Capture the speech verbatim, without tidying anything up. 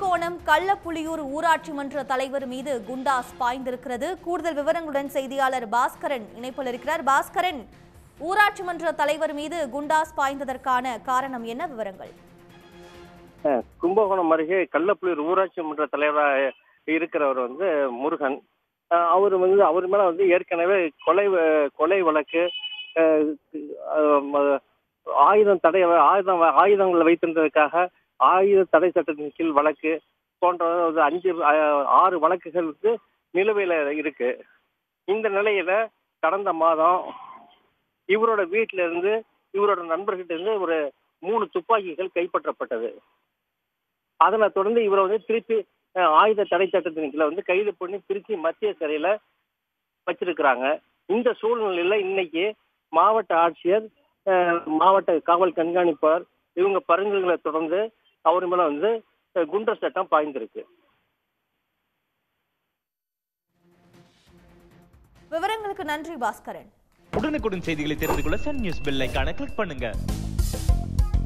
கும்பகோணம் கள்ளப்புலியூர் ஊராட்சி மன்ற தலைவர் மீது குண்டாஸ் பாய்ந்திருக்கிறது. கூடுதல் விவரங்களுடன் செய்தியாளர் பாஸ்கரன் இணைப்பில் இருக்கிறார். பாஸ்கரன், ஊராட்சி மன்ற தலைவர் மீது குண்டாஸ் பாய்ந்ததற்கான காரணம் என்ன விவரங்கள்? கும்பகோணம் அருகே கள்ளப்புலியூர் ஊராட்சி மன்ற தலைவராக இருக்கிறவர் வந்து முருகன். அவர் வந்து அவர் மேல வந்து ஏற்கனவே கொலை கொலை வழக்கு, ஆயுதம் தடை ஆயுதம் ஆயுதங்களை வைத்திருந்ததற்காக ஆயுத தடை சட்டத்தின் கீழ் வழக்கு போன்ற அஞ்சு ஆறு வழக்குகள் வந்து நிலுவையில இருக்கு. இந்த நிலையில கடந்த மாதம் இவரோட வீட்டில இருந்து இவரோட நண்பர்கிட்ட இருந்து ஒரு மூணு துப்பாக்கிகள் கைப்பற்றப்பட்டது. அதனை தொடர்ந்து இவரை வந்து திருப்பி ஆயுத தடை சட்டத்தின் கீழ வந்து கைது பண்ணி திருச்சி மத்திய சிறையில வச்சிருக்கிறாங்க. இந்த சூழ்நிலையில இன்னைக்கு மாவட்ட ஆட்சியர், மாவட்ட காவல் கண்காணிப்பாளர் இவங்க பரிந்துரைகளை தொடர்ந்து அவர் மேல வந்து குண்டர் சட்டம் பாய்ந்திருக்கு. விவரங்களுக்கு நன்றி பாஸ்கரன். உடனுக்குடன் செய்திகளை தெரிந்து கொள்ள சன் நியூஸ் பெல் ஐகானை கிளிக் பண்ணுங்க.